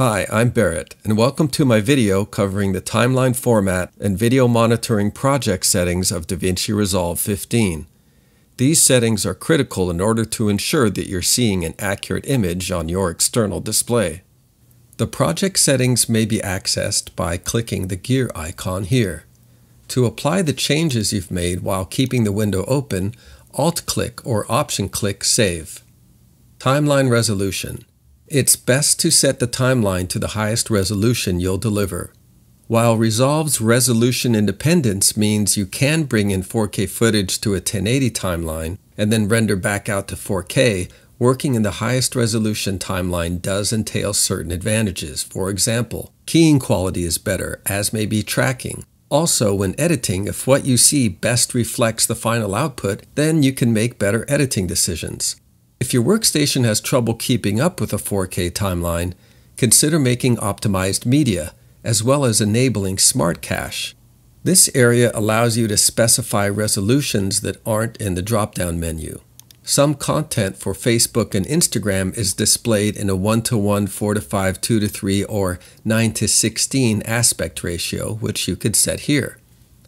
Hi, I'm Barrett, and welcome to my video covering the timeline format and video monitoring project settings of DaVinci Resolve 15. These settings are critical in order to ensure that you're seeing an accurate image on your external display. The project settings may be accessed by clicking the gear icon here. To apply the changes you've made while keeping the window open, Alt-click or Option-click Save. Timeline resolution. It's best to set the timeline to the highest resolution you'll deliver. While Resolve's resolution independence means you can bring in 4K footage to a 1080 timeline and then render back out to 4K, working in the highest resolution timeline does entail certain advantages. For example, keying quality is better, as may be tracking. Also, when editing, if what you see best reflects the final output, then you can make better editing decisions. If your workstation has trouble keeping up with a 4K timeline, consider making optimized media, as well as enabling Smart Cache. This area allows you to specify resolutions that aren't in the drop-down menu. Some content for Facebook and Instagram is displayed in a 1:1, 4:5, 2:3, or 9:16 aspect ratio, which you could set here.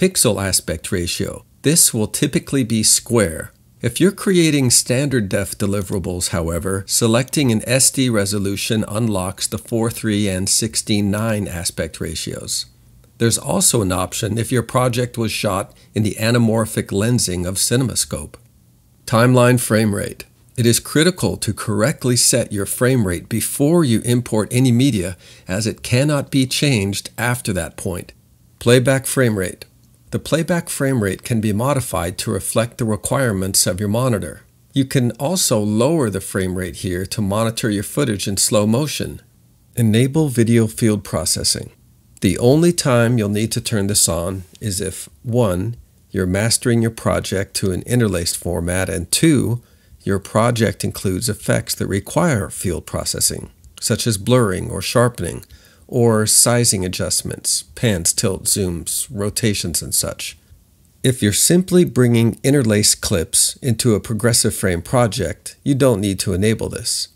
Pixel aspect ratio. This will typically be square. If you're creating standard def deliverables, however, selecting an SD resolution unlocks the 4:3 and 16:9 aspect ratios. There's also an option if your project was shot in the anamorphic lensing of CinemaScope. Timeline frame rate. It is critical to correctly set your frame rate before you import any media, as it cannot be changed after that point. Playback frame rate. The playback frame rate can be modified to reflect the requirements of your monitor. You can also lower the frame rate here to monitor your footage in slow motion. Enable video field processing. The only time you'll need to turn this on is if 1. You're mastering your project to an interlaced format, and 2. Your project includes effects that require field processing, such as blurring or sharpening, or sizing adjustments, pans, tilts, zooms, rotations, and such. If you're simply bringing interlaced clips into a progressive frame project, you don't need to enable this.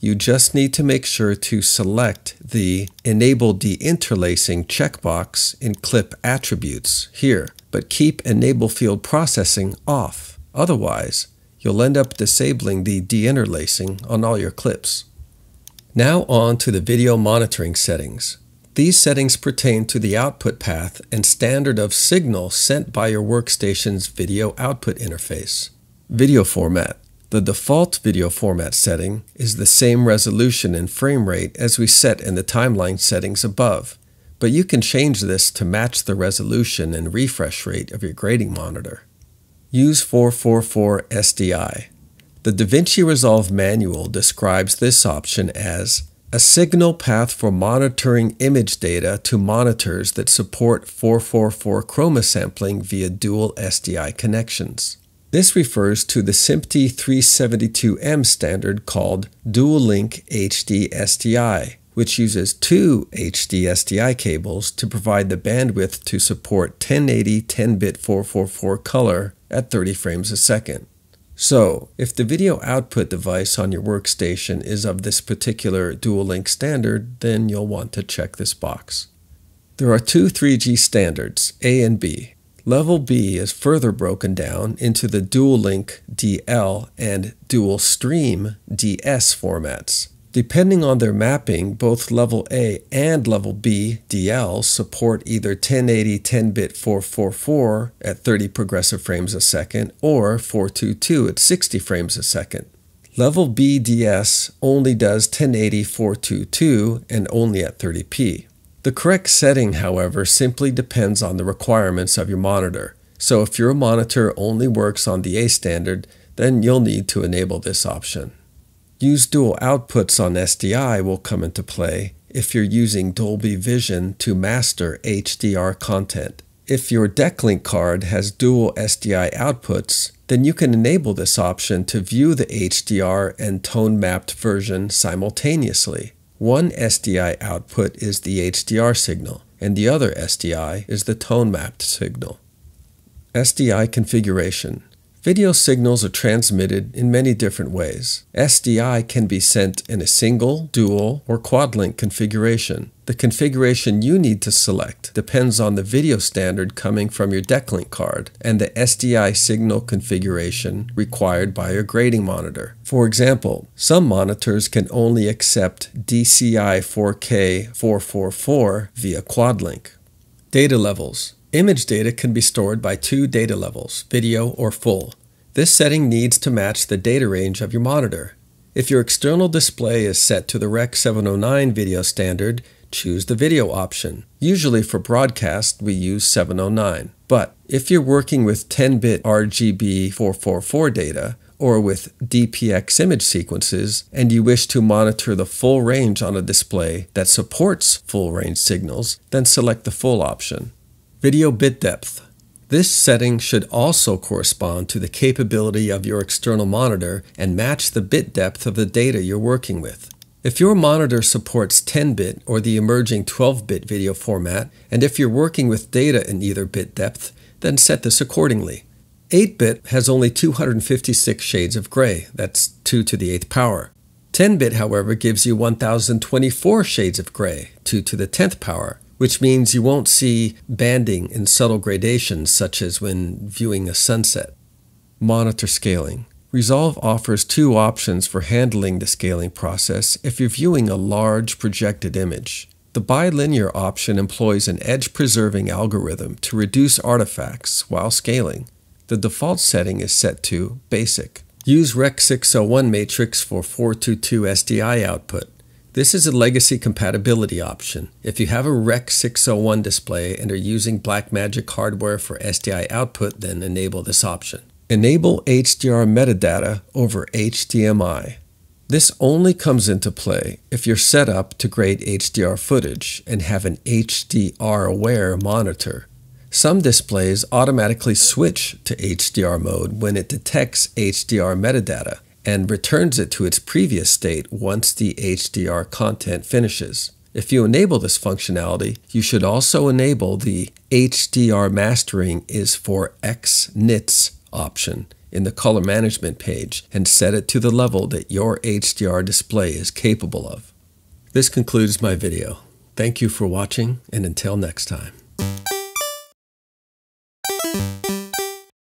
You just need to make sure to select the Enable Deinterlacing checkbox in Clip Attributes here, but keep Enable Field Processing off. Otherwise, you'll end up disabling the deinterlacing on all your clips. Now on to the video monitoring settings. These settings pertain to the output path and standard of signal sent by your workstation's video output interface. Video format. The default video format setting is the same resolution and frame rate as we set in the timeline settings above, but you can change this to match the resolution and refresh rate of your grading monitor. Use 444 SDI. The DaVinci Resolve manual describes this option as a signal path for monitoring image data to monitors that support 444 chroma sampling via dual SDI connections. This refers to the SMPTE 372M standard called Dual-Link HD-SDI, which uses 2 HD-SDI cables to provide the bandwidth to support 1080 10-bit 444 color at 30 frames a second. So, if the video output device on your workstation is of this particular dual-link standard, then you'll want to check this box. There are two 3G standards, A and B. Level B is further broken down into the dual-link DL and dual-stream DS formats. Depending on their mapping, both Level A and Level B DL support either 1080 10-bit 444 at 30 progressive frames a second or 422 at 60 frames a second. Level B DS only does 1080 422 and only at 30p. The correct setting, however, simply depends on the requirements of your monitor. So if your monitor only works on the A standard, then you'll need to enable this option. Use dual outputs on SDI will come into play if you're using Dolby Vision to master HDR content. If your DeckLink card has dual SDI outputs, then you can enable this option to view the HDR and tone-mapped version simultaneously. One SDI output is the HDR signal, and the other SDI is the tone-mapped signal. SDI configuration. Video signals are transmitted in many different ways. SDI can be sent in a single, dual, or quad-link configuration. The configuration you need to select depends on the video standard coming from your DeckLink card and the SDI signal configuration required by your grading monitor. For example, some monitors can only accept DCI 4K 444 via quad-link. Data levels. Image data can be stored by two data levels, video or full. This setting needs to match the data range of your monitor. If your external display is set to the Rec. 709 video standard, choose the video option. Usually for broadcast, we use 709. But if you're working with 10-bit RGB 444 data, or with DPX image sequences, and you wish to monitor the full range on a display that supports full range signals, then select the full option. Video bit depth. This setting should also correspond to the capability of your external monitor and match the bit depth of the data you're working with. If your monitor supports 10-bit or the emerging 12-bit video format, and if you're working with data in either bit depth, then set this accordingly. 8-bit has only 256 shades of gray, that's 2 to the 8th power. 10-bit, however, gives you 1024 shades of gray, 2 to the 10th power. Which means you won't see banding and subtle gradations such as when viewing a sunset. Monitor scaling. Resolve offers two options for handling the scaling process if you're viewing a large projected image. The bilinear option employs an edge-preserving algorithm to reduce artifacts while scaling. The default setting is set to Basic. Use Rec. 601 matrix for 422 SDI output. This is a legacy compatibility option. If you have a Rec. 601 display and are using Blackmagic hardware for SDI output, then enable this option. Enable HDR metadata over HDMI. This only comes into play if you're set up to grade HDR footage and have an HDR-aware monitor. Some displays automatically switch to HDR mode when it detects HDR metadata and returns it to its previous state once the HDR content finishes. If you enable this functionality, you should also enable the HDR Mastering is for X nits option in the color management page and set it to the level that your HDR display is capable of. This concludes my video. Thank you for watching, and until next time.